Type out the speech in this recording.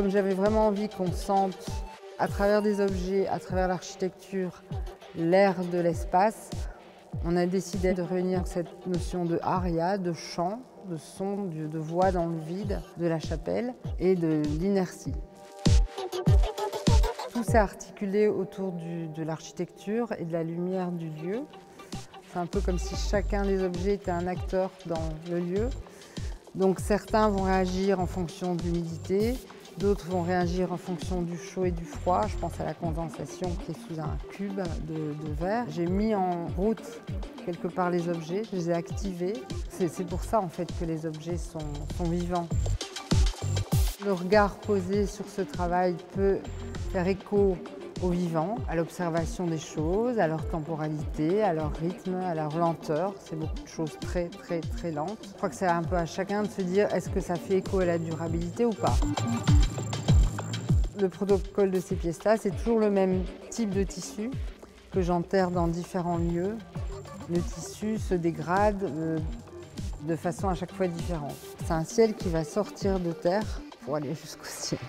comme j'avais vraiment envie qu'on sente, à travers des objets, à travers l'architecture, l'air de l'espace, on a décidé de réunir cette notion de aria, de chant, de son, de voix dans le vide, de la chapelle et de l'inertie. Tout s'est articulé autour de l'architecture et de la lumière du lieu. C'est un peu comme si chacun des objets était un acteur dans le lieu. Donc certains vont réagir en fonction de l'humidité, d'autres vont réagir en fonction du chaud et du froid. Je pense à la condensation qui est sous un cube de verre. J'ai mis en route quelque part les objets, je les ai activés. C'est pour ça en fait que les objets sont vivants. Le regard posé sur ce travail peut faire écho au vivant, à l'observation des choses, à leur temporalité, à leur rythme, à leur lenteur. C'est beaucoup de choses très, très, très lentes. Je crois que c'est un peu à chacun de se dire est-ce que ça fait écho à la durabilité ou pas. Le protocole de ces pièces-là, c'est toujours le même type de tissu que j'enterre dans différents lieux. Le tissu se dégrade de façon à chaque fois différente. C'est un ciel qui va sortir de terre pour aller jusqu'au ciel.